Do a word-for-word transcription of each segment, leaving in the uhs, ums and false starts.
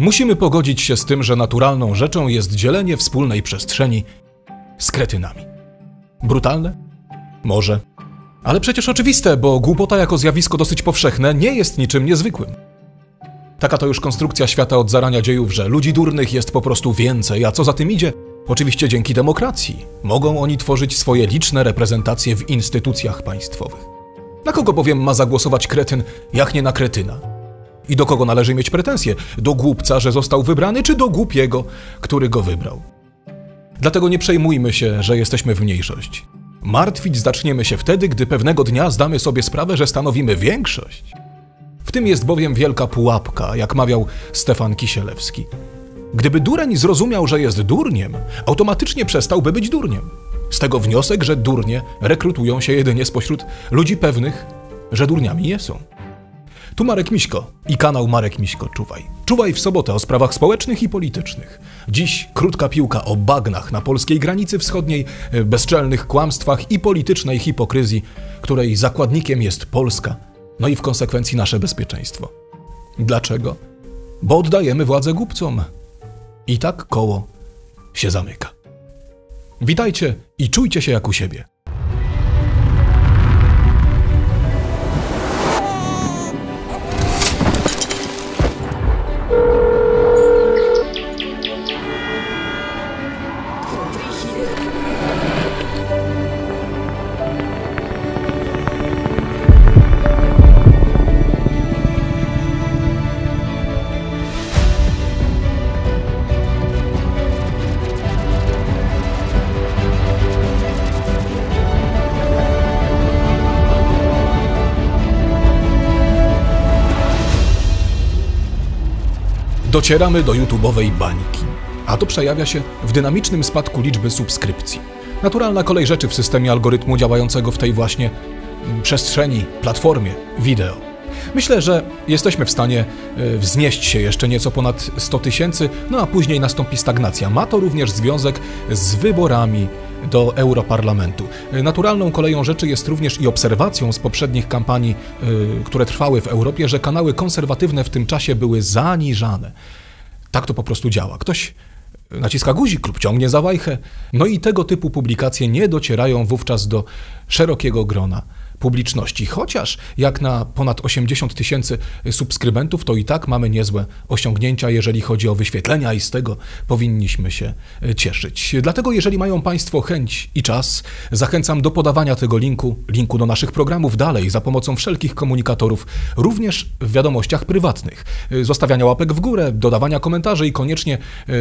Musimy pogodzić się z tym, że naturalną rzeczą jest dzielenie wspólnej przestrzeni z kretynami. Brutalne? Może. Ale przecież oczywiste, bo głupota jako zjawisko dosyć powszechne nie jest niczym niezwykłym. Taka to już konstrukcja świata od zarania dziejów, że ludzi durnych jest po prostu więcej, a co za tym idzie? Oczywiście dzięki demokracji mogą oni tworzyć swoje liczne reprezentacje w instytucjach państwowych. Na kogo bowiem ma zagłosować kretyn, jak nie na kretyna? I do kogo należy mieć pretensje? Do głupca, że został wybrany, czy do głupiego, który go wybrał? Dlatego nie przejmujmy się, że jesteśmy w mniejszości. Martwić zaczniemy się wtedy, gdy pewnego dnia zdamy sobie sprawę, że stanowimy większość. W tym jest bowiem wielka pułapka, jak mawiał Stefan Kisielewski. Gdyby dureń zrozumiał, że jest durniem, automatycznie przestałby być durniem. Z tego wniosek, że durnie rekrutują się jedynie spośród ludzi pewnych, że durniami nie są. Tu Marek Miśko i kanał Marek Miśko Czuwaj. Czuwaj w sobotę o sprawach społecznych i politycznych. Dziś krótka piłka o bagnach na polskiej granicy wschodniej, bezczelnych kłamstwach i politycznej hipokryzji, której zakładnikiem jest Polska, no i w konsekwencji nasze bezpieczeństwo. Dlaczego? Bo oddajemy władzę głupcom. I tak koło się zamyka. Witajcie i czujcie się jak u siebie. Docieramy do YouTube'owej bańki, a to przejawia się w dynamicznym spadku liczby subskrypcji. Naturalna kolej rzeczy w systemie algorytmu działającego w tej właśnie przestrzeni, platformie wideo. Myślę, że jesteśmy w stanie wznieść się jeszcze nieco ponad sto tysięcy, no a później nastąpi stagnacja. Ma to również związek z wyborami do Europarlamentu. Naturalną koleją rzeczy jest również i obserwacją z poprzednich kampanii, yy, które trwały w Europie, że kanały konserwatywne w tym czasie były zaniżane. Tak to po prostu działa. Ktoś naciska guzik lub ciągnie za wajchę. No i tego typu publikacje nie docierają wówczas do szerokiego grona publiczności. Chociaż jak na ponad osiemdziesiąt tysięcy subskrybentów, to i tak mamy niezłe osiągnięcia, jeżeli chodzi o wyświetlenia i z tego powinniśmy się cieszyć. Dlatego jeżeli mają Państwo chęć i czas, zachęcam do podawania tego linku, linku do naszych programów dalej za pomocą wszelkich komunikatorów, również w wiadomościach prywatnych. Zostawiania łapek w górę, dodawania komentarzy i koniecznie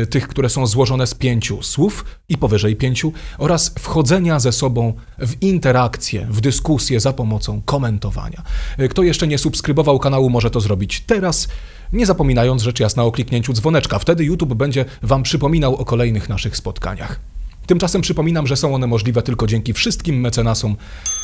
tych, które są złożone z pięciu słów i powyżej pięciu oraz wchodzenia ze sobą w interakcję, w dyskusję za pomocą komentowania. Kto jeszcze nie subskrybował kanału, może to zrobić teraz, nie zapominając rzecz jasna o kliknięciu dzwoneczka. Wtedy YouTube będzie Wam przypominał o kolejnych naszych spotkaniach. Tymczasem przypominam, że są one możliwe tylko dzięki wszystkim mecenasom,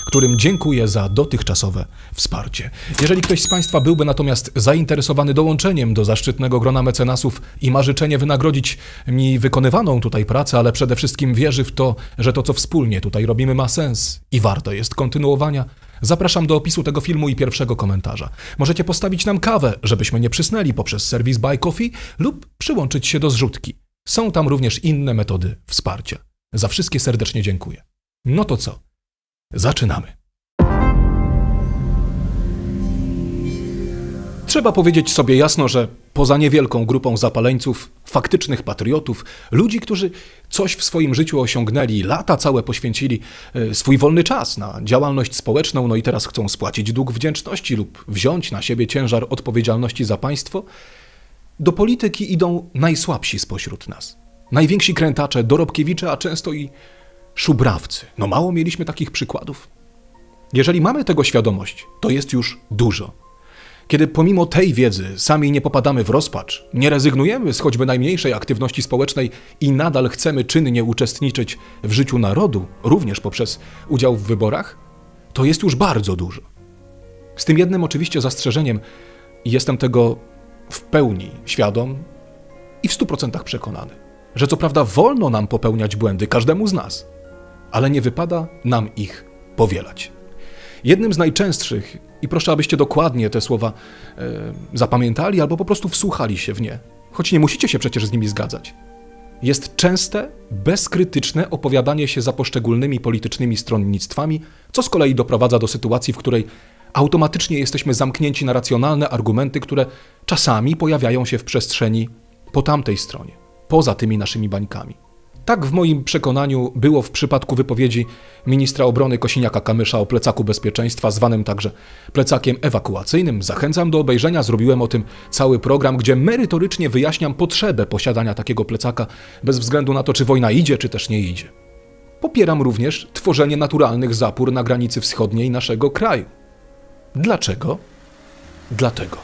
którym dziękuję za dotychczasowe wsparcie. Jeżeli ktoś z Państwa byłby natomiast zainteresowany dołączeniem do zaszczytnego grona mecenasów i ma życzenie wynagrodzić mi wykonywaną tutaj pracę, ale przede wszystkim wierzy w to, że to, co wspólnie tutaj robimy, ma sens i warto jest kontynuowania, zapraszam do opisu tego filmu i pierwszego komentarza. Możecie postawić nam kawę, żebyśmy nie przysnęli, poprzez serwis Buy Coffee lub przyłączyć się do zrzutki. Są tam również inne metody wsparcia. Za wszystkie serdecznie dziękuję. No to co? Zaczynamy. Trzeba powiedzieć sobie jasno, że poza niewielką grupą zapaleńców, faktycznych patriotów, ludzi, którzy coś w swoim życiu osiągnęli, lata całe poświęcili swój wolny czas na działalność społeczną, no i teraz chcą spłacić dług wdzięczności lub wziąć na siebie ciężar odpowiedzialności za państwo, do polityki idą najsłabsi spośród nas. Najwięksi krętacze, dorobkiewicze, a często i szubrawcy. No mało mieliśmy takich przykładów. Jeżeli mamy tego świadomość, to jest już dużo. Kiedy pomimo tej wiedzy sami nie popadamy w rozpacz, nie rezygnujemy z choćby najmniejszej aktywności społecznej i nadal chcemy czynnie uczestniczyć w życiu narodu, również poprzez udział w wyborach, to jest już bardzo dużo. Z tym jednym oczywiście zastrzeżeniem, jestem tego w pełni świadom i w stu procentach przekonany, że co prawda wolno nam popełniać błędy, każdemu z nas, ale nie wypada nam ich powielać. Jednym z najczęstszych, i proszę, abyście dokładnie te słowa e, zapamiętali albo po prostu wsłuchali się w nie, choć nie musicie się przecież z nimi zgadzać, jest częste, bezkrytyczne opowiadanie się za poszczególnymi politycznymi stronnictwami, co z kolei doprowadza do sytuacji, w której automatycznie jesteśmy zamknięci na racjonalne argumenty, które czasami pojawiają się w przestrzeni po tamtej stronie, poza tymi naszymi bańkami. Tak w moim przekonaniu było w przypadku wypowiedzi ministra obrony Kosiniaka-Kamysza o plecaku bezpieczeństwa, zwanym także plecakiem ewakuacyjnym. Zachęcam do obejrzenia, zrobiłem o tym cały program, gdzie merytorycznie wyjaśniam potrzebę posiadania takiego plecaka, bez względu na to, czy wojna idzie, czy też nie idzie. Popieram również tworzenie naturalnych zapór na granicy wschodniej naszego kraju. Dlaczego? Dlatego.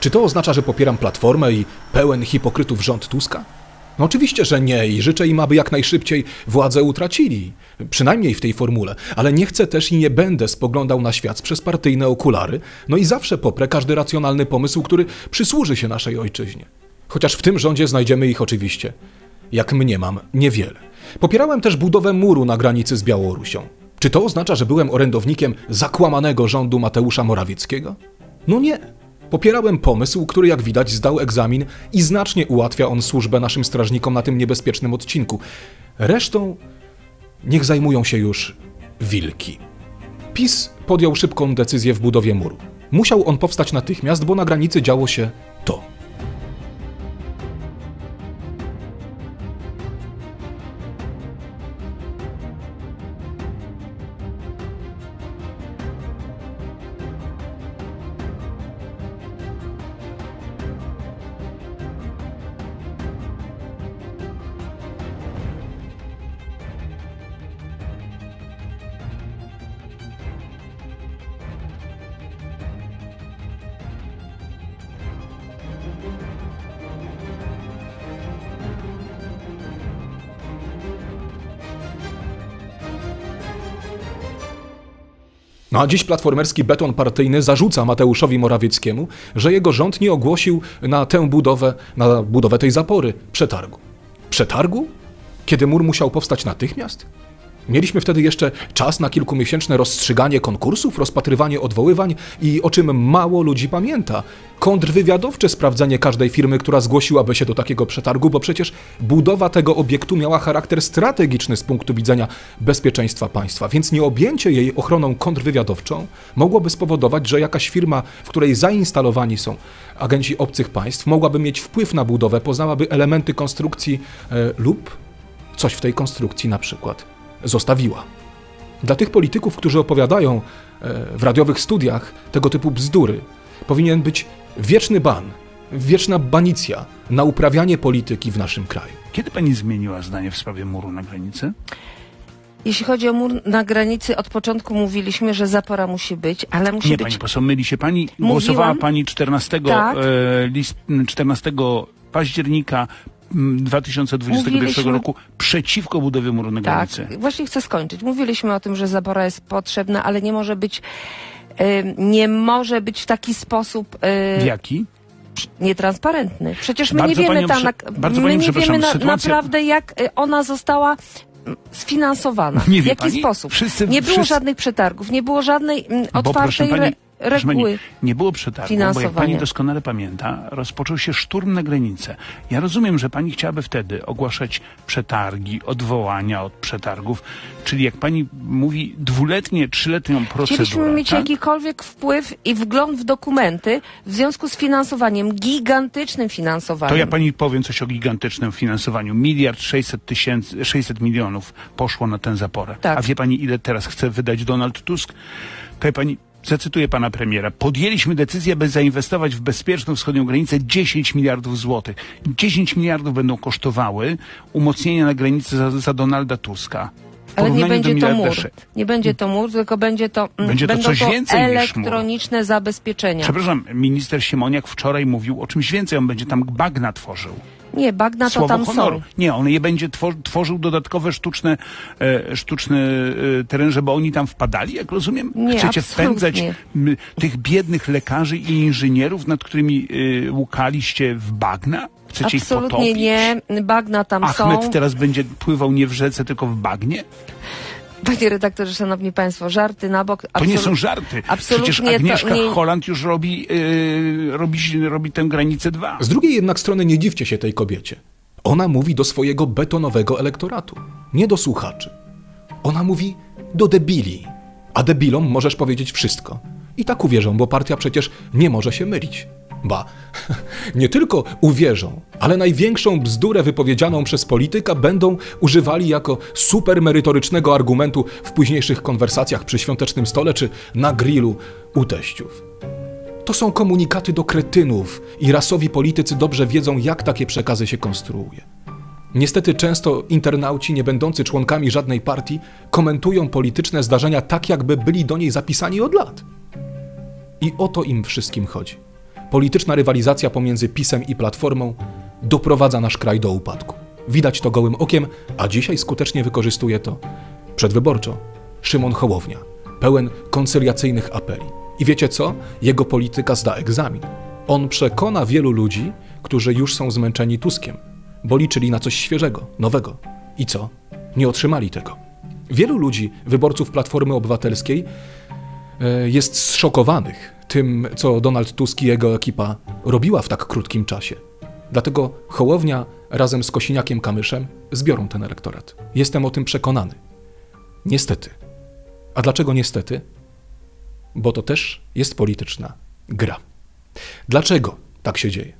Czy to oznacza, że popieram Platformę i pełen hipokrytów rząd Tuska? No oczywiście, że nie i życzę im, aby jak najszybciej władzę utracili, przynajmniej w tej formule, ale nie chcę też i nie będę spoglądał na świat przez partyjne okulary, no i zawsze poprę każdy racjonalny pomysł, który przysłuży się naszej ojczyźnie. Chociaż w tym rządzie znajdziemy ich oczywiście, jak mniemam, niewiele. Popierałem też budowę muru na granicy z Białorusią. Czy to oznacza, że byłem orędownikiem zakłamanego rządu Mateusza Morawieckiego? No nie. Popierałem pomysł, który jak widać zdał egzamin i znacznie ułatwia on służbę naszym strażnikom na tym niebezpiecznym odcinku. Resztą niech zajmują się już wilki. PiS podjął szybką decyzję w budowie muru. Musiał on powstać natychmiast, bo na granicy działo się to. No a dziś platformerski beton partyjny zarzuca Mateuszowi Morawieckiemu, że jego rząd nie ogłosił na tę budowę, na budowę tej zapory przetargu. Przetargu? Kiedy mur musiał powstać natychmiast? Mieliśmy wtedy jeszcze czas na kilkumiesięczne rozstrzyganie konkursów, rozpatrywanie odwoływań i, o czym mało ludzi pamięta, kontrwywiadowcze sprawdzenie każdej firmy, która zgłosiłaby się do takiego przetargu, bo przecież budowa tego obiektu miała charakter strategiczny z punktu widzenia bezpieczeństwa państwa, więc nieobjęcie jej ochroną kontrwywiadowczą mogłoby spowodować, że jakaś firma, w której zainstalowani są agenci obcych państw, mogłaby mieć wpływ na budowę, poznałaby elementy konstrukcji e, lub coś w tej konstrukcji na przykład zostawiła. Dla tych polityków, którzy opowiadają w radiowych studiach tego typu bzdury, powinien być wieczny ban, wieczna banicja na uprawianie polityki w naszym kraju. Kiedy pani zmieniła zdanie w sprawie muru na granicy? Jeśli chodzi o mur na granicy, od początku mówiliśmy, że zapora musi być, ale musi Nie, być... Nie, pani poseł, myli się pani. Mówiłam? Głosowała pani czternastego, tak. list, czternastego października dwa tysiące dwudziestego pierwszego Mówiliśmy... roku przeciwko budowie muru na granicy. Tak, właśnie chcę skończyć. Mówiliśmy o tym, że zapora jest potrzebna, ale nie może być, yy, nie może być w taki sposób... Yy... W jaki? Nietransparentny. Przecież my bardzo nie wiemy, panią, ta, na, my panią, nie wiemy na, sytuacja... naprawdę, jak ona została sfinansowana. Nie w jaki pani? sposób. Wszyscy, nie było wszyscy... żadnych przetargów, nie było żadnej m, otwartej... Bo, Pani, nie było przetargu, bo jak pani doskonale pamięta, rozpoczął się szturm na granicę. Ja rozumiem, że pani chciałaby wtedy ogłaszać przetargi, odwołania od przetargów, czyli jak pani mówi, dwuletnie, trzyletnią procedurę. Chcieliśmy mieć tak? jakikolwiek wpływ i wgląd w dokumenty w związku z finansowaniem, gigantycznym finansowaniem. To ja pani powiem coś o gigantycznym finansowaniu. Miliard sześćset tysięcy, sześćset milionów poszło na tę zaporę. Tak. A wie pani, ile teraz chce wydać Donald Tusk? To ja pani... zacytuję pana premiera, podjęliśmy decyzję, by zainwestować w bezpieczną wschodnią granicę dziesięć miliardów złotych. dziesięć miliardów będą kosztowały umocnienia na granicy za, za Donalda Tuska. Ale nie będzie to mur. Nie będzie to mur, tylko będzie to, będzie to będą coś to więcej elektroniczne niż zabezpieczenia. Przepraszam, minister Siemoniak wczoraj mówił o czymś więcej. On będzie tam bagna tworzył. Nie, bagna Słowo to tam honoru. Są. Nie, on je będzie twor tworzył dodatkowe sztuczne, e, sztuczne e, teren, żeby oni tam wpadali, jak rozumiem? Nie, chcecie wpędzać m, tych biednych lekarzy i inżynierów, nad którymi e, łukaliście w bagna? Chcecie absolutnie ich nie, bagna tam Achmed są. Achmed teraz będzie pływał nie w rzece, tylko w bagnie? Panie redaktorze, szanowni państwo, żarty na bok. To nie są żarty. Absolutnie przecież Agnieszka nie... Holland już robi, yy, robi, robi tę granicę dwa. Z drugiej jednak strony nie dziwcie się tej kobiecie. Ona mówi do swojego betonowego elektoratu, nie do słuchaczy. Ona mówi do debili, a debilom możesz powiedzieć wszystko. I tak uwierzą, bo partia przecież nie może się mylić. Ba, nie tylko uwierzą, ale największą bzdurę wypowiedzianą przez polityka będą używali jako supermerytorycznego argumentu w późniejszych konwersacjach przy świątecznym stole czy na grillu u teściów. To są komunikaty do kretynów i rasowi politycy dobrze wiedzą, jak takie przekazy się konstruuje. Niestety często internauci, nie będący członkami żadnej partii, komentują polityczne zdarzenia tak, jakby byli do niej zapisani od lat. I o to im wszystkim chodzi. Polityczna rywalizacja pomiędzy PiS-em i Platformą doprowadza nasz kraj do upadku. Widać to gołym okiem, a dzisiaj skutecznie wykorzystuje to przedwyborczo Szymon Hołownia, pełen koncyliacyjnych apeli. I wiecie co? Jego polityka zda egzamin. On przekona wielu ludzi, którzy już są zmęczeni Tuskiem, bo liczyli na coś świeżego, nowego. I co? Nie otrzymali tego. Wielu ludzi, wyborców Platformy Obywatelskiej, jest zszokowanych tym, co Donald Tusk i jego ekipa robiła w tak krótkim czasie. Dlatego Hołownia razem z Kosiniakiem-Kamyszem zbiorą ten elektorat. Jestem o tym przekonany. Niestety. A dlaczego niestety? Bo to też jest polityczna gra. Dlaczego tak się dzieje?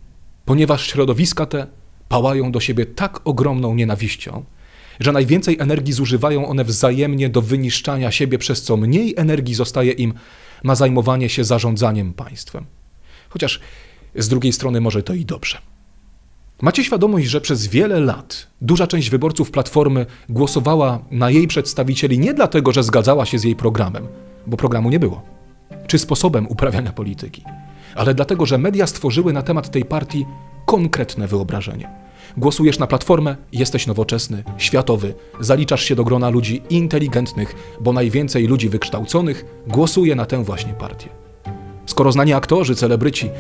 Ponieważ środowiska te pałają do siebie tak ogromną nienawiścią, że najwięcej energii zużywają one wzajemnie do wyniszczania siebie, przez co mniej energii zostaje im na zajmowanie się zarządzaniem państwem. Chociaż z drugiej strony może to i dobrze. Macie świadomość, że przez wiele lat duża część wyborców Platformy głosowała na jej przedstawicieli nie dlatego, że zgadzała się z jej programem, bo programu nie było, czy sposobem uprawiania polityki, ale dlatego, że media stworzyły na temat tej partii konkretne wyobrażenie. Głosujesz na Platformę, jesteś nowoczesny, światowy, zaliczasz się do grona ludzi inteligentnych, bo najwięcej ludzi wykształconych głosuje na tę właśnie partię. Skoro znani aktorzy, celebryci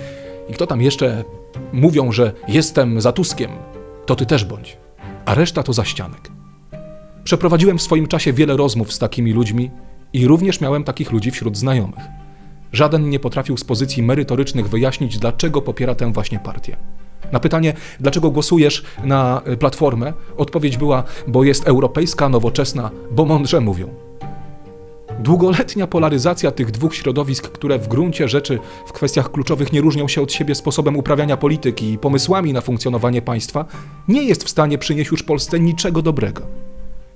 i kto tam jeszcze mówią, że jestem za Tuskiem, to ty też bądź, a reszta to zaścianek. Przeprowadziłem w swoim czasie wiele rozmów z takimi ludźmi i również miałem takich ludzi wśród znajomych. Żaden nie potrafił z pozycji merytorycznych wyjaśnić, dlaczego popiera tę właśnie partię. Na pytanie, dlaczego głosujesz na Platformę, odpowiedź była, bo jest europejska, nowoczesna, bo mądrze mówią. Długoletnia polaryzacja tych dwóch środowisk, które w gruncie rzeczy w kwestiach kluczowych nie różnią się od siebie sposobem uprawiania polityki i pomysłami na funkcjonowanie państwa, nie jest w stanie przynieść już Polsce niczego dobrego.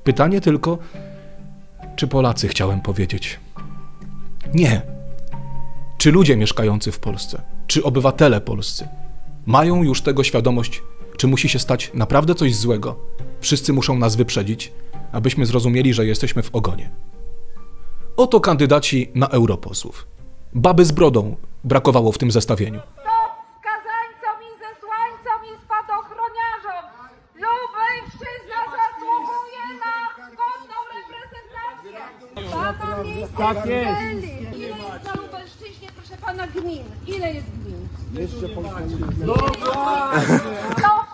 Pytanie tylko, czy Polacy, chciałem powiedzieć. Nie. Czy ludzie mieszkający w Polsce, czy obywatele polscy mają już tego świadomość, czy musi się stać naprawdę coś złego? Wszyscy muszą nas wyprzedzić, abyśmy zrozumieli, że jesteśmy w ogonie. Oto kandydaci na europosłów. Baby z brodą brakowało w tym zestawieniu. Stop skazańcom i zesłańcom i spadochroniarzom! Lubelszczyzna zasługuje na godną reprezentację! Pana miejsca w Ile jest na Lubelszczyźnie, proszę pana, gmin? Ile jest gmin? Jeszcze no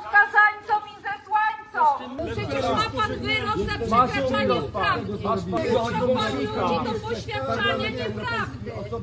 skazańcom i zesłańcom! Przecież ma pan wyrok za przekraczanie uprawnień. Wyszło pan ludzi do poświadczania nieprawdy. Do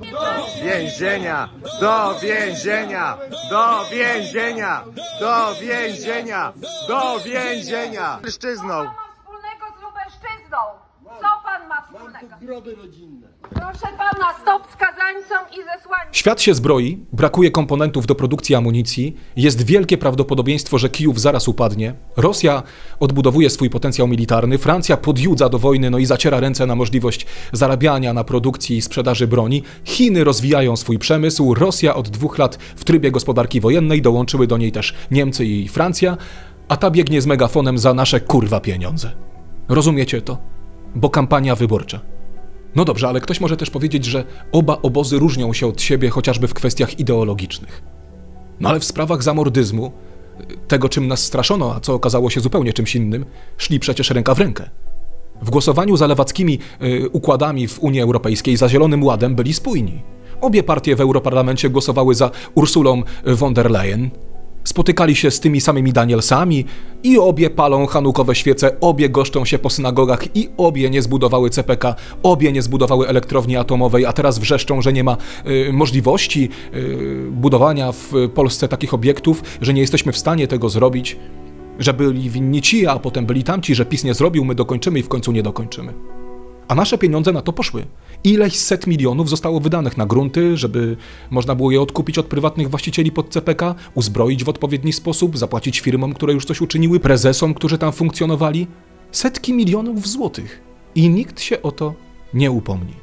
więzienia! Do więzienia! Do więzienia! Do więzienia! Do więzienia! Lubelszczyzną! Co pan ma wspólnego z Lubelszczyzną? Co pan ma wspólnego? groby rodzinne. Proszę pana, stop skazańcom i zesłańcom. Świat się zbroi, brakuje komponentów do produkcji amunicji, jest wielkie prawdopodobieństwo, że Kijów zaraz upadnie, Rosja odbudowuje swój potencjał militarny, Francja podjudza do wojny, no i zaciera ręce na możliwość zarabiania na produkcji i sprzedaży broni, Chiny rozwijają swój przemysł, Rosja od dwóch lat w trybie gospodarki wojennej, dołączyły do niej też Niemcy i Francja, a ta biegnie z megafonem za nasze kurwa pieniądze. Rozumiecie to? Bo kampania wyborcza. No dobrze, ale ktoś może też powiedzieć, że oba obozy różnią się od siebie chociażby w kwestiach ideologicznych. No ale w sprawach zamordyzmu, tego czym nas straszono, a co okazało się zupełnie czymś innym, szli przecież ręka w rękę. W głosowaniu za lewackimi y, układami w Unii Europejskiej, za Zielonym Ładem byli spójni. Obie partie w Europarlamencie głosowały za Ursulą von der Leyen. Spotykali się z tymi samymi Danielsami i obie palą hanukowe świece, obie goszczą się po synagogach i obie nie zbudowały C P K, obie nie zbudowały elektrowni atomowej, a teraz wrzeszczą, że nie ma y, możliwości y, budowania w Polsce takich obiektów, że nie jesteśmy w stanie tego zrobić, że byli winni ci, a potem byli tamci, że PiS nie zrobił, my dokończymy i w końcu nie dokończymy. A nasze pieniądze na to poszły. Ileś set milionów zostało wydanych na grunty, żeby można było je odkupić od prywatnych właścicieli pod C P K, uzbroić w odpowiedni sposób, zapłacić firmom, które już coś uczyniły, prezesom, którzy tam funkcjonowali. Setki milionów złotych. I nikt się o to nie upomni.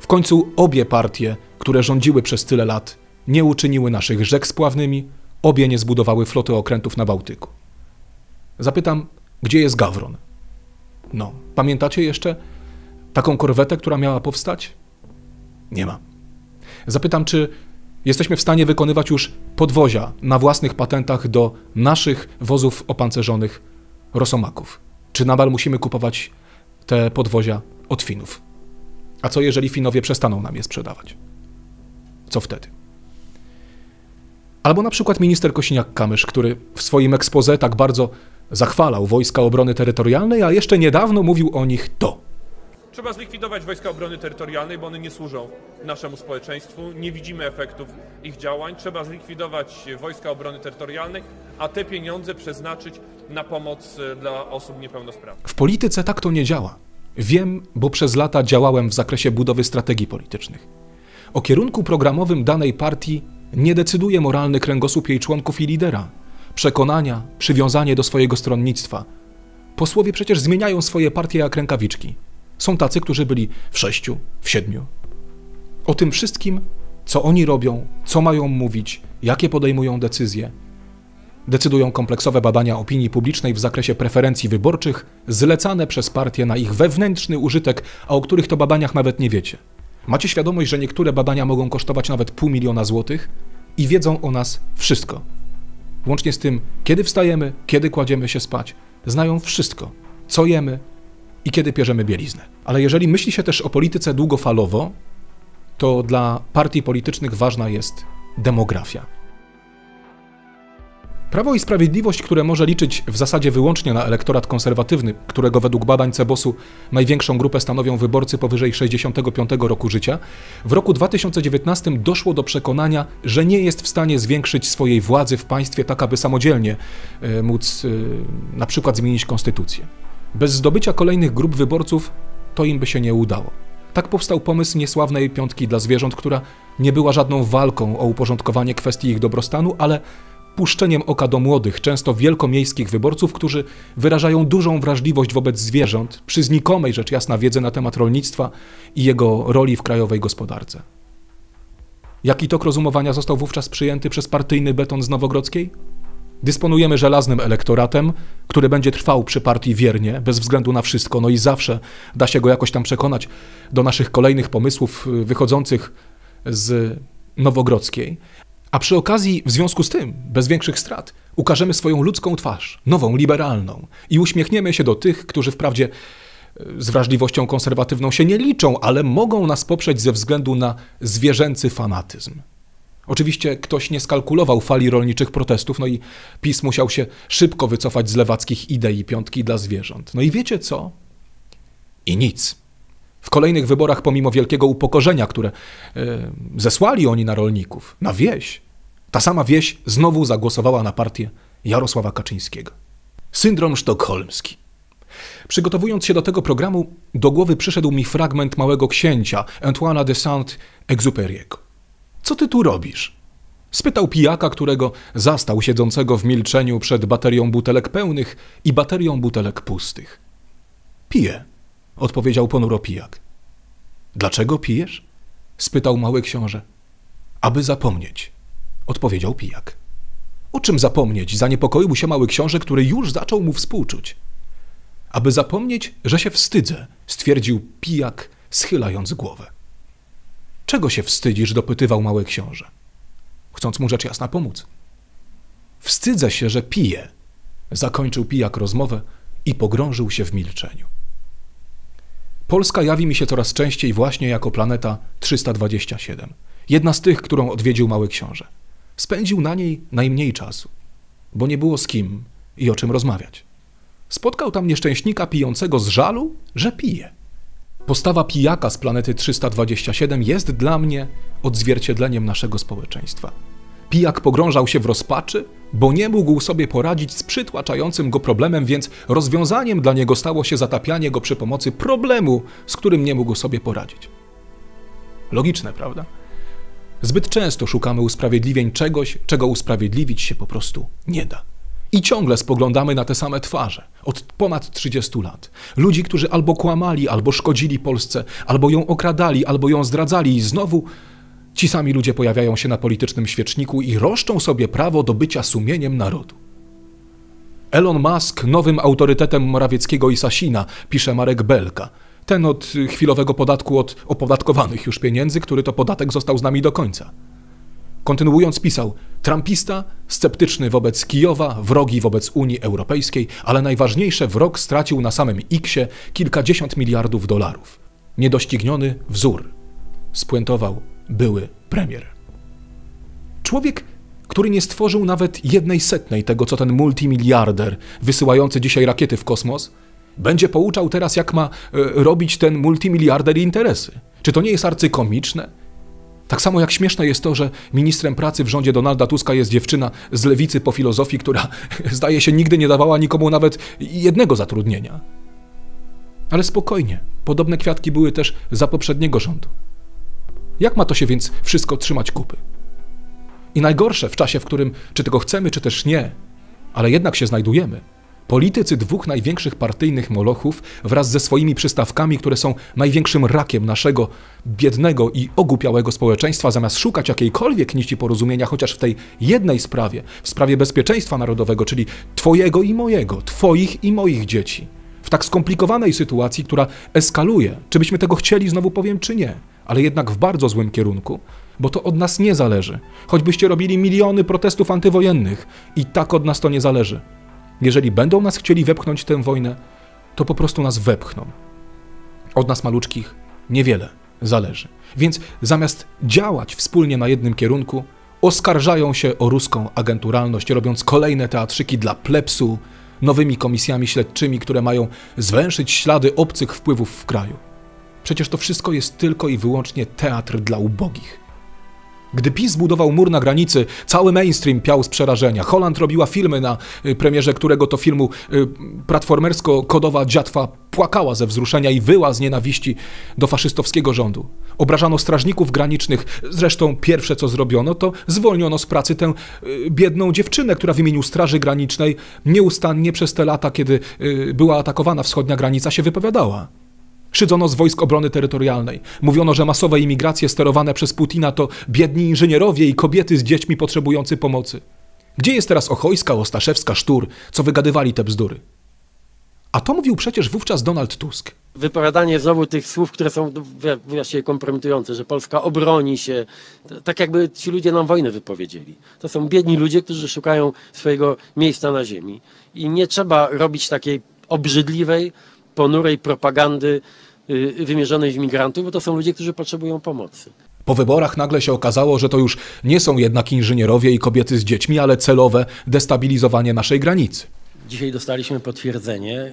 W końcu obie partie, które rządziły przez tyle lat, nie uczyniły naszych rzek spławnymi, obie nie zbudowały floty okrętów na Bałtyku. Zapytam, gdzie jest Gawron? No, pamiętacie jeszcze taką korwetę, która miała powstać? Nie ma. Zapytam, czy jesteśmy w stanie wykonywać już podwozia na własnych patentach do naszych wozów opancerzonych Rosomaków? Czy nadal musimy kupować te podwozia od Finów? A co jeżeli Finowie przestaną nam je sprzedawać? Co wtedy? Albo na przykład minister Kosiniak-Kamysz, który w swoim exposé tak bardzo zachwalał Wojska Obrony Terytorialnej, a jeszcze niedawno mówił o nich to. Trzeba zlikwidować Wojska Obrony Terytorialnej, bo one nie służą naszemu społeczeństwu, nie widzimy efektów ich działań. Trzeba zlikwidować Wojska Obrony Terytorialnej, a te pieniądze przeznaczyć na pomoc dla osób niepełnosprawnych. W polityce tak to nie działa. Wiem, bo przez lata działałem w zakresie budowy strategii politycznych. O kierunku programowym danej partii nie decyduje moralny kręgosłup jej członków i lidera. Przekonania, przywiązanie do swojego stronnictwa. Posłowie przecież zmieniają swoje partie jak rękawiczki. Są tacy, którzy byli w sześciu, w siedmiu. O tym wszystkim, co oni robią, co mają mówić, jakie podejmują decyzje, decydują kompleksowe badania opinii publicznej w zakresie preferencji wyborczych, zlecane przez partie na ich wewnętrzny użytek, a o których to badaniach nawet nie wiecie. Macie świadomość, że niektóre badania mogą kosztować nawet pół miliona złotych i wiedzą o nas wszystko. Łącznie z tym, kiedy wstajemy, kiedy kładziemy się spać. Znają wszystko, co jemy i kiedy pierzemy bieliznę. Ale jeżeli myśli się też o polityce długofalowo, to dla partii politycznych ważna jest demografia. Prawo i Sprawiedliwość, które może liczyć w zasadzie wyłącznie na elektorat konserwatywny, którego według badań Cebosu największą grupę stanowią wyborcy powyżej sześćdziesiątego piątego roku życia, w roku dwa tysiące dziewiętnastym doszło do przekonania, że nie jest w stanie zwiększyć swojej władzy w państwie tak, aby samodzielnie y, móc y, na przykład zmienić konstytucję. Bez zdobycia kolejnych grup wyborców to im by się nie udało. Tak powstał pomysł niesławnej piątki dla zwierząt, która nie była żadną walką o uporządkowanie kwestii ich dobrostanu, ale puszczeniem oka do młodych, często wielkomiejskich wyborców, którzy wyrażają dużą wrażliwość wobec zwierząt, przy znikomej rzecz jasna wiedzy na temat rolnictwa i jego roli w krajowej gospodarce. Jaki tok rozumowania został wówczas przyjęty przez partyjny beton z Nowogrodzkiej? Dysponujemy żelaznym elektoratem, który będzie trwał przy partii wiernie, bez względu na wszystko, no i zawsze da się go jakoś tam przekonać do naszych kolejnych pomysłów wychodzących z Nowogrodzkiej. A przy okazji, w związku z tym, bez większych strat, ukażemy swoją ludzką twarz, nową, liberalną i uśmiechniemy się do tych, którzy wprawdzie z wrażliwością konserwatywną się nie liczą, ale mogą nas poprzeć ze względu na zwierzęcy fanatyzm. Oczywiście ktoś nie skalkulował fali rolniczych protestów, no i PiS musiał się szybko wycofać z lewackich idei piątki dla zwierząt. No i wiecie co? I nic. W kolejnych wyborach, pomimo wielkiego upokorzenia, które yy, zesłali oni na rolników, na wieś, ta sama wieś znowu zagłosowała na partię Jarosława Kaczyńskiego. Syndrom sztokholmski. Przygotowując się do tego programu, do głowy przyszedł mi fragment Małego Księcia Antoine'a de Saint-Exupéry'ego. Co ty tu robisz? Spytał pijaka, którego zastał siedzącego w milczeniu przed baterią butelek pełnych i baterią butelek pustych. Piję, odpowiedział ponuro pijak. Dlaczego pijesz? Spytał mały książę. Aby zapomnieć, odpowiedział pijak. O czym zapomnieć? Zaniepokoił się mały książę, który już zaczął mu współczuć. Aby zapomnieć, że się wstydzę, stwierdził pijak, schylając głowę. Czego się wstydzisz? Dopytywał mały książę, chcąc mu rzecz jasna pomóc. Wstydzę się, że piję, zakończył pijak rozmowę i pogrążył się w milczeniu. Polska jawi mi się coraz częściej właśnie jako planeta trzysta dwadzieścia siedem. Jedna z tych, którą odwiedził mały książę. Spędził na niej najmniej czasu, bo nie było z kim i o czym rozmawiać. Spotkał tam nieszczęśnika pijącego z żalu, że pije. Postawa pijaka z planety trzysta dwadzieścia siedem jest dla mnie odzwierciedleniem naszego społeczeństwa. Pijak pogrążał się w rozpaczy, bo nie mógł sobie poradzić z przytłaczającym go problemem, więc rozwiązaniem dla niego stało się zatapianie go przy pomocy problemu, z którym nie mógł sobie poradzić. Logiczne, prawda? Zbyt często szukamy usprawiedliwień czegoś, czego usprawiedliwić się po prostu nie da. I ciągle spoglądamy na te same twarze od ponad trzydziestu lat. Ludzi, którzy albo kłamali, albo szkodzili Polsce, albo ją okradali, albo ją zdradzali i znowu ci sami ludzie pojawiają się na politycznym świeczniku i roszczą sobie prawo do bycia sumieniem narodu. Elon Musk nowym autorytetem Morawieckiego i Sasina, pisze Marek Belka. Ten od chwilowego podatku od opodatkowanych już pieniędzy, który to podatek został z nami do końca. Kontynuując pisał, trumpista, sceptyczny wobec Kijowa, wrogi wobec Unii Europejskiej, ale najważniejsze, wrog stracił na samym X-ie kilkadziesiąt miliardów dolarów. Niedościgniony wzór, spuentował były premier. Człowiek, który nie stworzył nawet jednej setnej tego, co ten multimiliarder wysyłający dzisiaj rakiety w kosmos, będzie pouczał teraz, jak ma y, robić ten multimiliarder interesy. Czy to nie jest arcykomiczne? Tak samo jak śmieszne jest to, że ministrem pracy w rządzie Donalda Tuska jest dziewczyna z lewicy po filozofii, która zdaje się nigdy nie dawała nikomu nawet jednego zatrudnienia. Ale spokojnie, podobne kwiatki były też za poprzedniego rządu. Jak ma to się więc wszystko trzymać kupy? I najgorsze w czasie, w którym czy tego chcemy, czy też nie, ale jednak się znajdujemy, politycy dwóch największych partyjnych molochów wraz ze swoimi przystawkami, które są największym rakiem naszego biednego i ogłupiałego społeczeństwa, zamiast szukać jakiejkolwiek nici porozumienia, chociaż w tej jednej sprawie, w sprawie bezpieczeństwa narodowego, czyli twojego i mojego, twoich i moich dzieci, w tak skomplikowanej sytuacji, która eskaluje, czy byśmy tego chcieli, znowu powiem, czy nie, ale jednak w bardzo złym kierunku, bo to od nas nie zależy. Choćbyście robili miliony protestów antywojennych i tak od nas to nie zależy. Jeżeli będą nas chcieli wepchnąć w tę wojnę, to po prostu nas wepchną. Od nas maluczkich niewiele zależy. Więc zamiast działać wspólnie na jednym kierunku, oskarżają się o ruską agenturalność, robiąc kolejne teatrzyki dla plebsu, nowymi komisjami śledczymi, które mają zwęszyć ślady obcych wpływów w kraju. Przecież to wszystko jest tylko i wyłącznie teatr dla ubogich. Gdy PiS budował mur na granicy, cały mainstream piał z przerażenia. Holand robiła filmy, na premierze którego to filmu platformersko-kodowa dziatwa płakała ze wzruszenia i wyła z nienawiści do faszystowskiego rządu. Obrażano strażników granicznych. Zresztą pierwsze, co zrobiono, to zwolniono z pracy tę biedną dziewczynę, która w imieniu Straży Granicznej nieustannie przez te lata, kiedy była atakowana wschodnia granica, się wypowiadała. Szydzono z Wojsk Obrony Terytorialnej. Mówiono, że masowe imigracje sterowane przez Putina to biedni inżynierowie i kobiety z dziećmi potrzebujący pomocy. Gdzie jest teraz Ochojska, Ostaszewska, Sztur, co wygadywali te bzdury? A to mówił przecież wówczas Donald Tusk. Wypowiadanie znowu tych słów, które są właściwie kompromitujące, że Polska obroni się, tak jakby ci ludzie nam wojnę wypowiedzieli. To są biedni ludzie, którzy szukają swojego miejsca na ziemi. I nie trzeba robić takiej obrzydliwej, ponurej propagandy wymierzonej w migrantów, bo to są ludzie, którzy potrzebują pomocy. Po wyborach nagle się okazało, że to już nie są jednak inżynierowie i kobiety z dziećmi, ale celowe destabilizowanie naszej granicy. Dzisiaj dostaliśmy potwierdzenie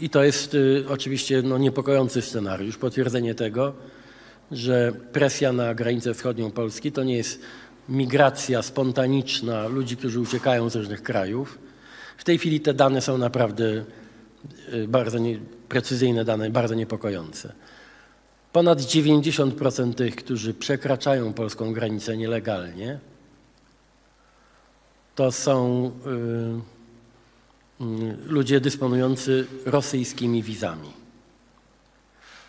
i to jest y, oczywiście no, niepokojący scenariusz, potwierdzenie tego, że presja na granicę wschodnią Polski to nie jest migracja spontaniczna ludzi, którzy uciekają z różnych krajów. W tej chwili te dane są naprawdę bardzo nie, precyzyjne dane, bardzo niepokojące. Ponad dziewięćdziesiąt procent tych, którzy przekraczają polską granicę nielegalnie, to są y, y, ludzie dysponujący rosyjskimi wizami.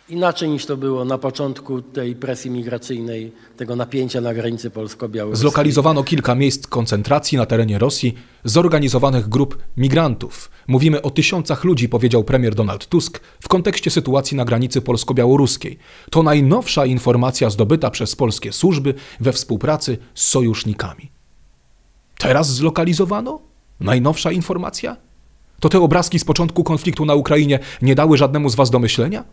Inaczej niż to było na początku tej presji migracyjnej, tego napięcia na granicy polsko-białoruskiej. Zlokalizowano kilka miejsc koncentracji na terenie Rosji, zorganizowanych grup migrantów. Mówimy o tysiącach ludzi, powiedział premier Donald Tusk w kontekście sytuacji na granicy polsko-białoruskiej. To najnowsza informacja zdobyta przez polskie służby we współpracy z sojusznikami. Teraz zlokalizowano? Najnowsza informacja? To te obrazki z początku konfliktu na Ukrainie nie dały żadnemu z was do myślenia?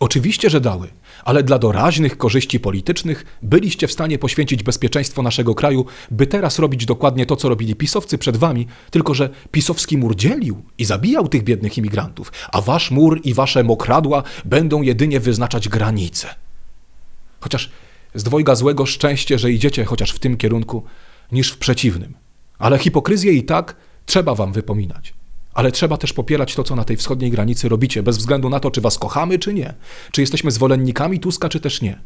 Oczywiście, że dały, ale dla doraźnych korzyści politycznych byliście w stanie poświęcić bezpieczeństwo naszego kraju, by teraz robić dokładnie to, co robili pisowcy przed wami, tylko że pisowski mur dzielił i zabijał tych biednych imigrantów, a wasz mur i wasze mokradła będą jedynie wyznaczać granice. Chociaż z dwojga złego szczęście, że idziecie chociaż w tym kierunku, niż w przeciwnym. Ale hipokryzję i tak trzeba wam wypominać. Ale trzeba też popierać to, co na tej wschodniej granicy robicie, bez względu na to, czy was kochamy, czy nie. Czy jesteśmy zwolennikami Tuska, czy też nie.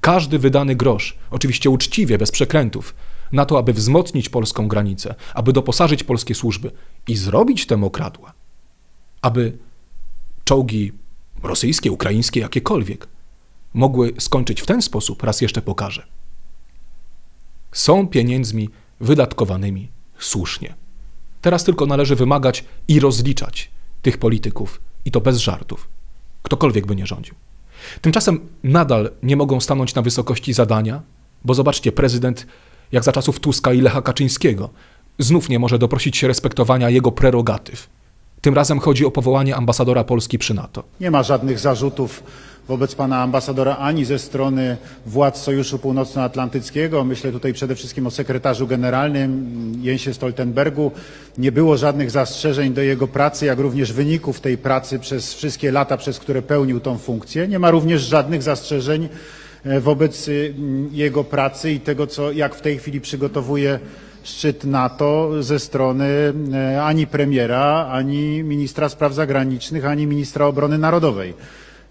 Każdy wydany grosz, oczywiście uczciwie, bez przekrętów, na to, aby wzmocnić polską granicę, aby doposażyć polskie służby i zrobić te mokradła, aby czołgi rosyjskie, ukraińskie, jakiekolwiek, mogły skończyć w ten sposób, raz jeszcze pokażę. Są pieniędzmi wydatkowanymi słusznie. Teraz tylko należy wymagać i rozliczać tych polityków, i to bez żartów, ktokolwiek by nie rządził. Tymczasem nadal nie mogą stanąć na wysokości zadania, bo zobaczcie, prezydent, jak za czasów Tuska i Lecha Kaczyńskiego, znów nie może doprosić się respektowania jego prerogatyw. Tym razem chodzi o powołanie ambasadora Polski przy NATO. Nie ma żadnych zarzutów wobec pana ambasadora ani ze strony władz Sojuszu Północnoatlantyckiego, myślę tutaj przede wszystkim o sekretarzu generalnym Jensie Stoltenbergu. Nie było żadnych zastrzeżeń do jego pracy, jak również wyników tej pracy przez wszystkie lata, przez które pełnił tą funkcję. Nie ma również żadnych zastrzeżeń wobec jego pracy i tego, co, jak w tej chwili przygotowuje szczyt NATO ze strony ani premiera, ani ministra spraw zagranicznych, ani ministra obrony narodowej.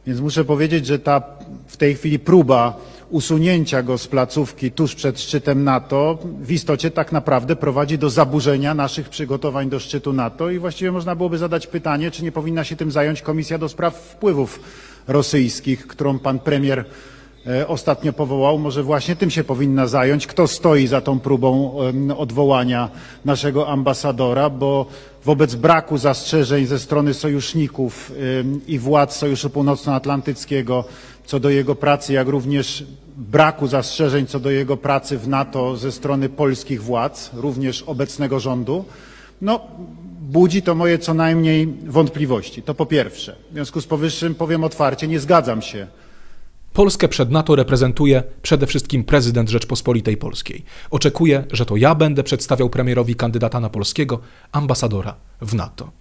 Więc muszę powiedzieć, że ta w tej chwili próba usunięcia go z placówki tuż przed szczytem NATO w istocie tak naprawdę prowadzi do zaburzenia naszych przygotowań do szczytu NATO i właściwie można byłoby zadać pytanie, czy nie powinna się tym zająć Komisja do Spraw Wpływów Rosyjskich, którą pan premier ostatnio powołał, może właśnie tym się powinna zająć, kto stoi za tą próbą odwołania naszego ambasadora, bo wobec braku zastrzeżeń ze strony sojuszników i władz Sojuszu Północnoatlantyckiego co do jego pracy, jak również braku zastrzeżeń co do jego pracy w NATO ze strony polskich władz, również obecnego rządu, no budzi to moje co najmniej wątpliwości. To po pierwsze. W związku z powyższym powiem otwarcie, nie zgadzam się. Polskę przed NATO reprezentuje przede wszystkim prezydent Rzeczpospolitej Polskiej. Oczekuję, że to ja będę przedstawiał premierowi kandydata na polskiego ambasadora w NATO.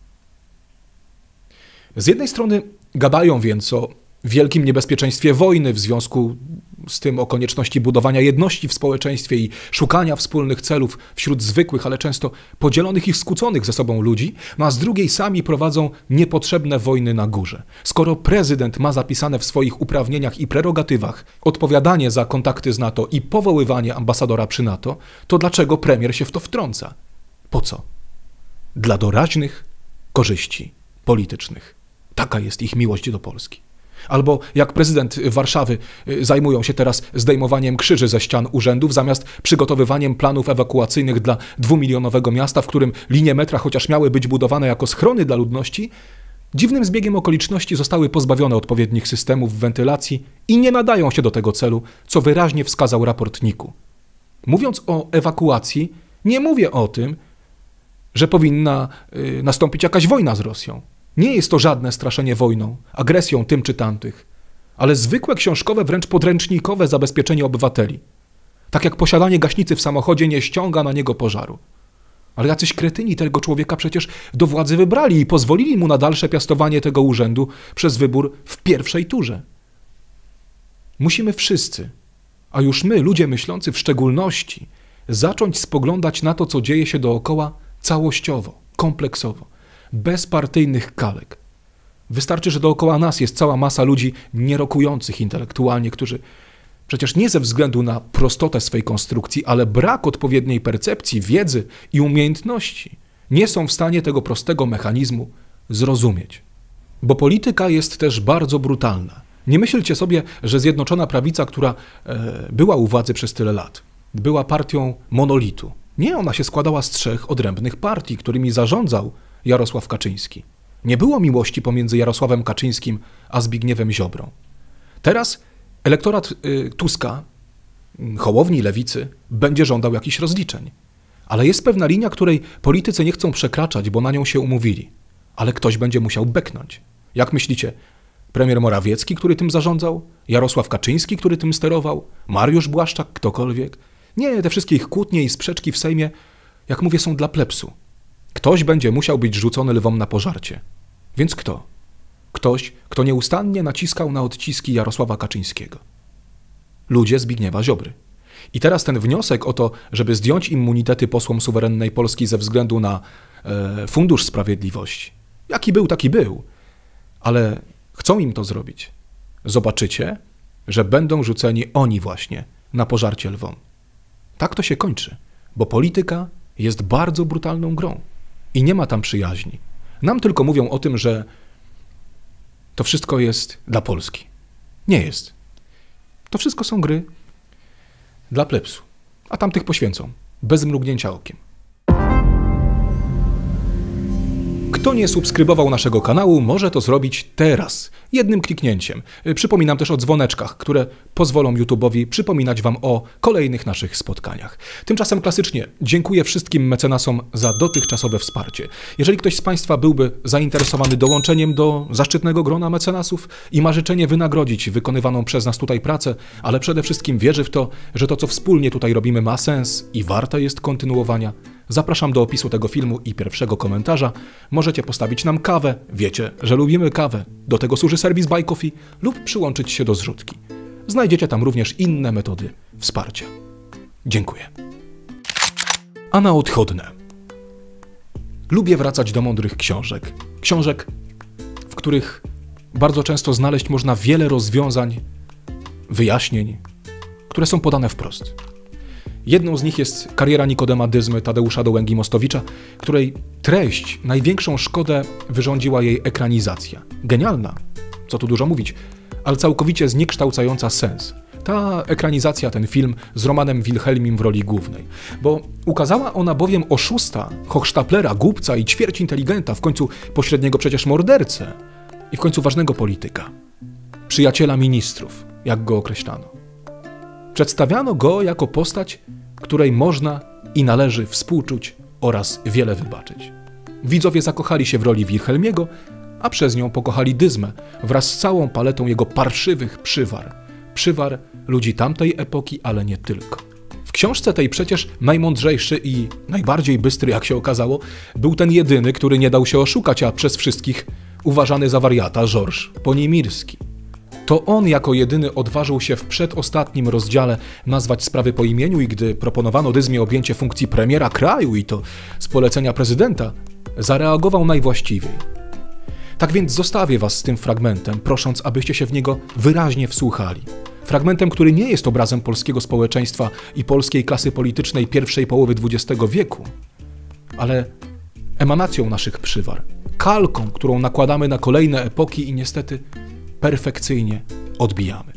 Z jednej strony gadają więc o wielkim niebezpieczeństwie wojny w związku z tym o konieczności budowania jedności w społeczeństwie i szukania wspólnych celów wśród zwykłych, ale często podzielonych i skłóconych ze sobą ludzi, no a z drugiej sami prowadzą niepotrzebne wojny na górze. Skoro prezydent ma zapisane w swoich uprawnieniach i prerogatywach odpowiadanie za kontakty z NATO i powoływanie ambasadora przy NATO, to dlaczego premier się w to wtrąca? Po co? Dla doraźnych korzyści politycznych. Taka jest ich miłość do Polski. Albo jak prezydent Warszawy zajmują się teraz zdejmowaniem krzyży ze ścian urzędów zamiast przygotowywaniem planów ewakuacyjnych dla dwumilionowego miasta, w którym linie metra chociaż miały być budowane jako schrony dla ludności, dziwnym zbiegiem okoliczności zostały pozbawione odpowiednich systemów wentylacji i nie nadają się do tego celu, co wyraźnie wskazał raport N I K u. Mówiąc o ewakuacji, nie mówię o tym, że powinna nastąpić jakaś wojna z Rosją. Nie jest to żadne straszenie wojną, agresją tym czy tamtych, ale zwykłe książkowe, wręcz podręcznikowe zabezpieczenie obywateli. Tak jak posiadanie gaśnicy w samochodzie nie ściąga na niego pożaru. Ale jacyś kretyni tego człowieka przecież do władzy wybrali i pozwolili mu na dalsze piastowanie tego urzędu przez wybór w pierwszej turze. Musimy wszyscy, a już my, ludzie myślący w szczególności, zacząć spoglądać na to, co dzieje się dookoła całościowo, kompleksowo. bezpartyjnych kalek. Wystarczy, że dookoła nas jest cała masa ludzi nierokujących intelektualnie, którzy przecież nie ze względu na prostotę swej konstrukcji, ale brak odpowiedniej percepcji, wiedzy i umiejętności nie są w stanie tego prostego mechanizmu zrozumieć. Bo polityka jest też bardzo brutalna. Nie myślcie sobie, że Zjednoczona Prawica, która e, była u władzy przez tyle lat, była partią monolitu. Nie, ona się składała z trzech odrębnych partii, którymi zarządzał Jarosław Kaczyński. Nie było miłości pomiędzy Jarosławem Kaczyńskim a Zbigniewem Ziobrą. Teraz elektorat y, Tuska, Hołowni, Lewicy będzie żądał jakichś rozliczeń. Ale jest pewna linia, której politycy nie chcą przekraczać, bo na nią się umówili. Ale ktoś będzie musiał beknąć. Jak myślicie? Premier Morawiecki, który tym zarządzał? Jarosław Kaczyński, który tym sterował? Mariusz Błaszczak? Ktokolwiek? Nie, te wszystkie ich kłótnie i sprzeczki w Sejmie, jak mówię, są dla plepsu. Ktoś będzie musiał być rzucony lwom na pożarcie. Więc kto? Ktoś, kto nieustannie naciskał na odciski Jarosława Kaczyńskiego. Ludzie Zbigniewa Ziobry. I teraz ten wniosek o to, żeby zdjąć immunitety posłom suwerennej Polski ze względu na e, Fundusz Sprawiedliwości. Jaki był, taki był. Ale chcą im to zrobić. Zobaczycie, że będą rzuceni oni właśnie na pożarcie lwom. Tak to się kończy, bo polityka jest bardzo brutalną grą i nie ma tam przyjaźni. Nam tylko mówią o tym, że to wszystko jest dla Polski. Nie jest. To wszystko są gry dla plebsu, a tamtych poświęcą, bez mrugnięcia okiem. Kto nie subskrybował naszego kanału, może to zrobić teraz, jednym kliknięciem. Przypominam też o dzwoneczkach, które pozwolą YouTube'owi przypominać Wam o kolejnych naszych spotkaniach. Tymczasem klasycznie dziękuję wszystkim mecenasom za dotychczasowe wsparcie. Jeżeli ktoś z Państwa byłby zainteresowany dołączeniem do zaszczytnego grona mecenasów i ma życzenie wynagrodzić wykonywaną przez nas tutaj pracę, ale przede wszystkim wierzy w to, że to, co wspólnie tutaj robimy, ma sens i warte jest kontynuowania, zapraszam do opisu tego filmu i pierwszego komentarza. Możecie postawić nam kawę, wiecie, że lubimy kawę. Do tego służy serwis Buy Coffee lub przyłączyć się do zrzutki. Znajdziecie tam również inne metody wsparcia. Dziękuję. A na odchodne. Lubię wracać do mądrych książek. Książek, w których bardzo często znaleźć można wiele rozwiązań, wyjaśnień, które są podane wprost. Jedną z nich jest Kariera Nikodema Dyzmy Tadeusza Dołęgi-Mostowicza, której treść największą szkodę wyrządziła jej ekranizacja. Genialna, co tu dużo mówić, ale całkowicie zniekształcająca sens. Ta ekranizacja, ten film z Romanem Wilhelmim w roli głównej. Bo ukazała ona bowiem oszusta, hochsztaplera, głupca i ćwierć inteligenta, w końcu pośredniego przecież mordercę i w końcu ważnego polityka. Przyjaciela ministrów, jak go określano. Przedstawiano go jako postać, której można i należy współczuć oraz wiele wybaczyć. Widzowie zakochali się w roli Wilhelmiego, a przez nią pokochali Dyzmę wraz z całą paletą jego parszywych przywar. Przywar ludzi tamtej epoki, ale nie tylko. W książce tej przecież najmądrzejszy i najbardziej bystry, jak się okazało, był ten jedyny, który nie dał się oszukać, a przez wszystkich uważany za wariata Georges Ponimirski. To on jako jedyny odważył się w przedostatnim rozdziale nazwać sprawy po imieniu i gdy proponowano Dyzmie objęcie funkcji premiera kraju i to z polecenia prezydenta, zareagował najwłaściwiej. Tak więc zostawię was z tym fragmentem, prosząc, abyście się w niego wyraźnie wsłuchali. Fragmentem, który nie jest obrazem polskiego społeczeństwa i polskiej klasy politycznej pierwszej połowy dwudziestego wieku, ale emanacją naszych przywar, kalką, którą nakładamy na kolejne epoki i niestety perfekcyjnie odbijamy.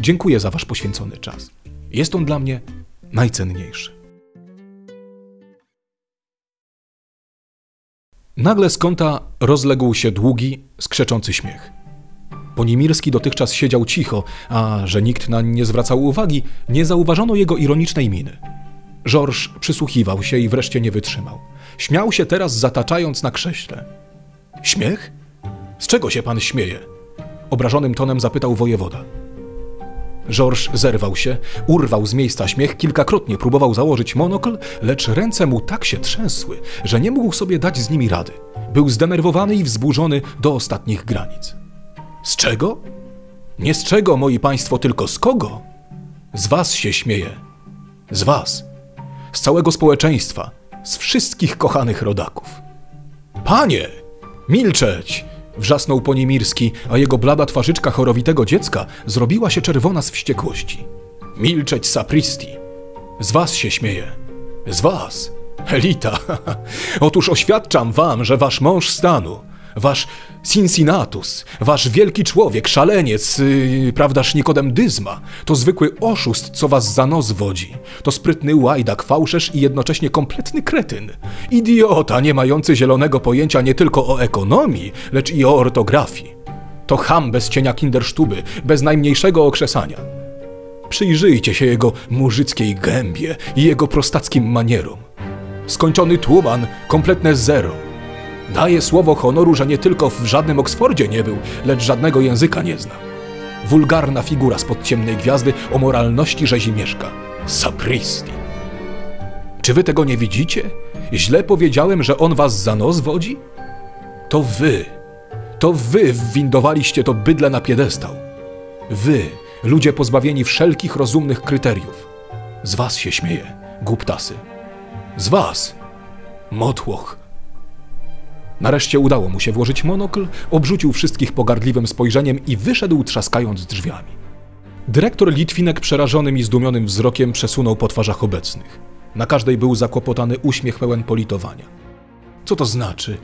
Dziękuję za wasz poświęcony czas. Jest on dla mnie najcenniejszy. Nagle z kąta rozległ się długi, skrzeczący śmiech. Ponimirski dotychczas siedział cicho, a że nikt nań nie zwracał uwagi, nie zauważono jego ironicznej miny. Georges przysłuchiwał się i wreszcie nie wytrzymał. Śmiał się teraz, zataczając na krześle. Śmiech? Z czego się pan śmieje? Obrażonym tonem zapytał wojewoda. Georges zerwał się, urwał z miejsca śmiech, kilkakrotnie próbował założyć monokl, lecz ręce mu tak się trzęsły, że nie mógł sobie dać z nimi rady. Był zdenerwowany i wzburzony do ostatnich granic. Z czego? Nie z czego, moi państwo, tylko z kogo? Z was się śmieje. Z was. Z całego społeczeństwa. Z wszystkich kochanych rodaków. Panie! Milczeć! Wrzasnął Ponimirski, a jego blada twarzyczka chorowitego dziecka zrobiła się czerwona z wściekłości. Milczeć, sapristi! Z was się śmieje. Z was! Elita! Otóż oświadczam wam, że wasz mąż stanu, wasz Cincinnatus, wasz wielki człowiek, szaleniec, yy, prawdaż Nikodem Dyzma, to zwykły oszust, co was za nos wodzi. To sprytny łajdak, fałszerz i jednocześnie kompletny kretyn. Idiota, nie mający zielonego pojęcia nie tylko o ekonomii, lecz i o ortografii. To cham bez cienia kindersztuby, bez najmniejszego okrzesania. Przyjrzyjcie się jego murzyckiej gębie i jego prostackim manierom. Skończony tuman, kompletne zero. Daje słowo honoru, że nie tylko w żadnym Oksfordzie nie był, lecz żadnego języka nie zna. Wulgarna figura spod ciemnej gwiazdy o moralności rzezimieszka. Sapristi. Czy wy tego nie widzicie? Źle powiedziałem, że on was za nos wodzi? To wy. To wy wwindowaliście to bydlę na piedestał. Wy, ludzie pozbawieni wszelkich rozumnych kryteriów. Z was się śmieje, głuptasy. Z was, motłoch. Nareszcie udało mu się włożyć monokl, obrzucił wszystkich pogardliwym spojrzeniem i wyszedł, trzaskając drzwiami. Dyrektor Litwinek przerażonym i zdumionym wzrokiem przesunął po twarzach obecnych. Na każdej był zakłopotany uśmiech pełen politowania. Co to znaczy?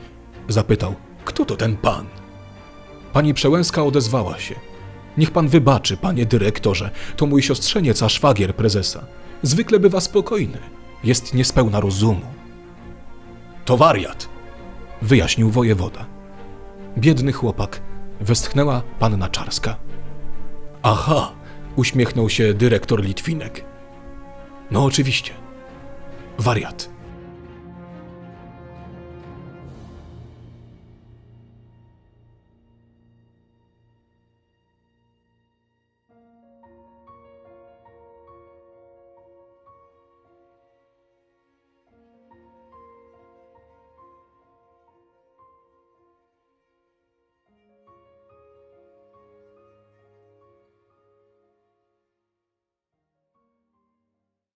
Zapytał. Kto to ten pan? Pani Przełęska odezwała się. Niech pan wybaczy, panie dyrektorze, to mój siostrzeniec, a szwagier prezesa. Zwykle bywa spokojny. Jest niespełna rozumu. To wariat! Wyjaśnił wojewoda. Biedny chłopak, westchnęła panna Czarska. Aha, uśmiechnął się dyrektor Litwinek. No oczywiście, wariat.